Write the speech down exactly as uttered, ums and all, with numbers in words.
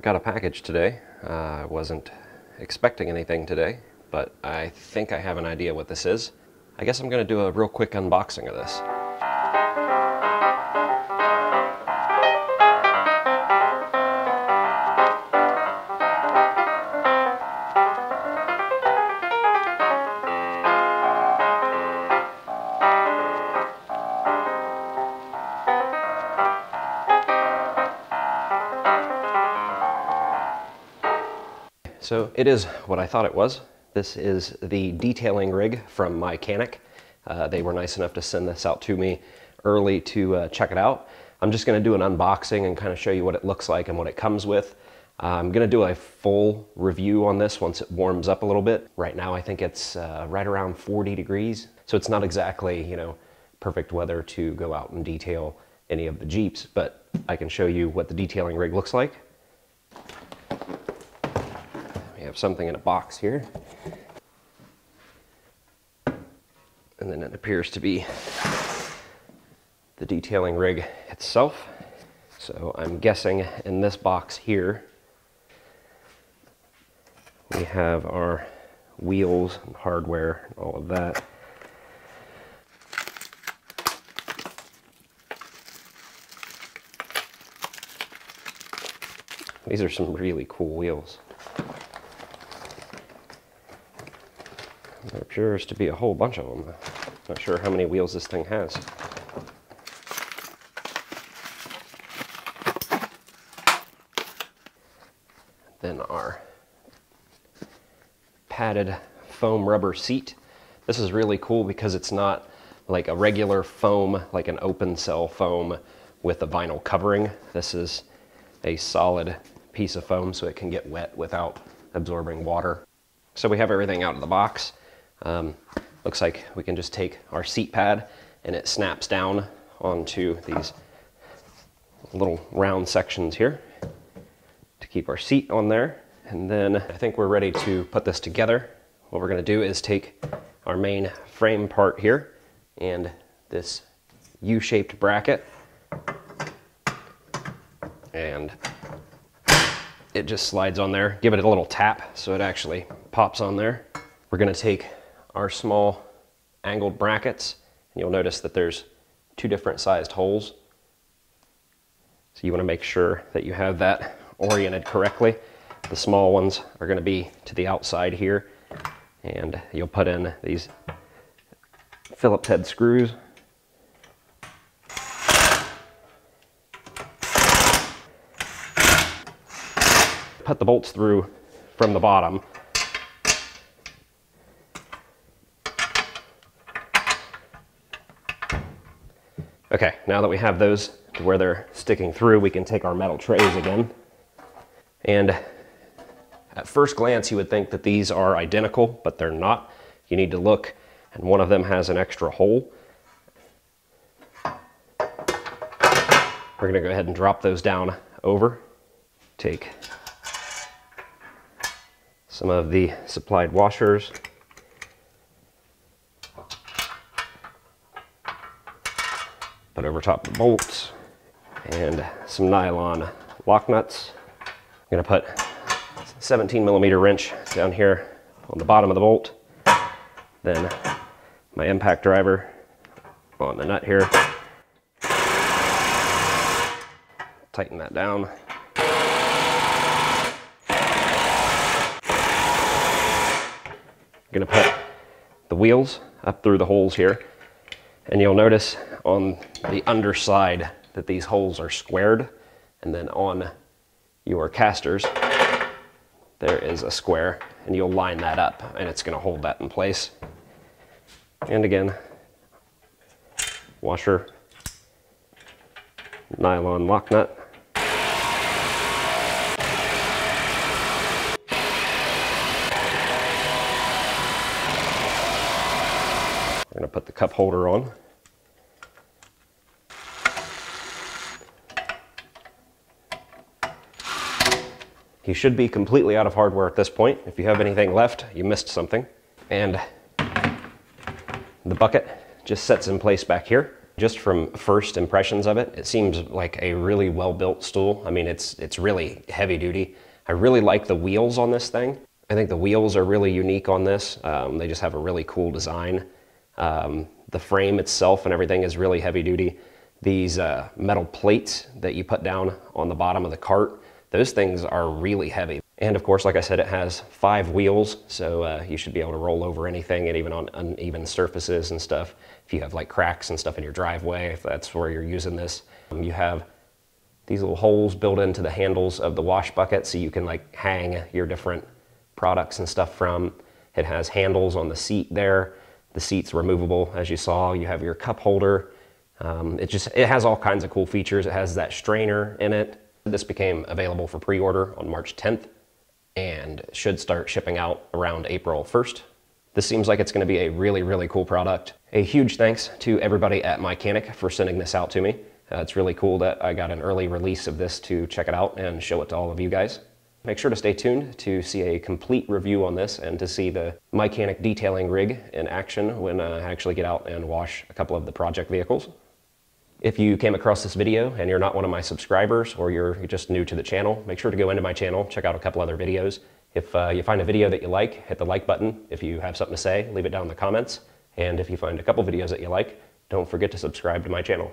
Got a package today. I uh, wasn't expecting anything today, but I think I have an idea what this is. I guess I'm going to do a real quick unboxing of this. So it is what I thought it was. This is the detailing rig from Mychanic. Uh, they were nice enough to send this out to me early to uh, check it out. I'm just going to do an unboxing and kind of show you what it looks like and what it comes with. Uh, I'm going to do a full review on this once it warms up a little bit. Right now I think it's uh, right around forty degrees. So it's not exactly, you know, perfect weather to go out and detail any of the Jeeps, but I can show you what the detailing rig looks like. Have something in a box here, and then it appears to be the detailing rig itself. So I'm guessing in this box here we have our wheels and hardware and all of that. These are some really cool wheels. There appears to be a whole bunch of them. Not sure how many wheels this thing has. Then our padded foam rubber seat. This is really cool because it's not like a regular foam, like an open cell foam with a vinyl covering. This is a solid piece of foam so it can get wet without absorbing water. So we have everything out of the box. Um, looks like we can just take our seat pad and it snaps down onto these little round sections here to keep our seat on there. And then I think we're ready to put this together. What we're going to do is take our main frame part here and this U-shaped bracket, and it just slides on there. Give it a little tap so it actually pops on there. We're going to take our small angled brackets, and you'll notice that there's two different sized holes. So you want to make sure that you have that oriented correctly. The small ones are going to be to the outside here, and you'll put in these Phillips head screws. Put the bolts through from the bottom. Okay, now that we have those to where they're sticking through, we can take our metal trays again. And at first glance, you would think that these are identical, but they're not. You need to look, and one of them has an extra hole. We're going to go ahead and drop those down over. Take some of the supplied washers. Put over top the bolts and some nylon lock nuts. I'm going to put a seventeen millimeter wrench down here on the bottom of the bolt. Then my impact driver on the nut here. Tighten that down. I'm going to put the wheels up through the holes here, and you'll notice on the underside that these holes are squared, and then on your casters there is a square, and you'll line that up and it's going to hold that in place. And again, washer, nylon lock nut. We're going to put the cup holder on. You should be completely out of hardware at this point. If you have anything left, you missed something. And the bucket just sets in place back here. Just from first impressions of it, it seems like a really well-built stool. I mean, it's, it's really heavy duty. I really like the wheels on this thing. I think the wheels are really unique on this. Um, they just have a really cool design. Um, the frame itself and everything is really heavy duty. These uh, metal plates that you put down on the bottom of the cart, those things are really heavy. And of course, like I said, it has five wheels, so uh, you should be able to roll over anything, and even on uneven surfaces and stuff. If you have like cracks and stuff in your driveway, if that's where you're using this. Um, you have these little holes built into the handles of the wash bucket, so you can like hang your different products and stuff from. It has handles on the seat there. The seat's removable, as you saw. You have your cup holder. Um, it just, it has all kinds of cool features. It has that strainer in it. This became available for pre-order on March tenth and should start shipping out around April first. This seems like it's going to be a really, really cool product. A huge thanks to everybody at Mychanic for sending this out to me. Uh, it's really cool that I got an early release of this to check it out and show it to all of you guys. Make sure to stay tuned to see a complete review on this and to see the Mychanic detailing rig in action when I actually get out and wash a couple of the project vehicles. If you came across this video and you're not one of my subscribers, or you're just new to the channel, make sure to go into my channel, check out a couple other videos. If uh, you find a video that you like, hit the like button. If you have something to say, leave it down in the comments. And if you find a couple videos that you like, don't forget to subscribe to my channel.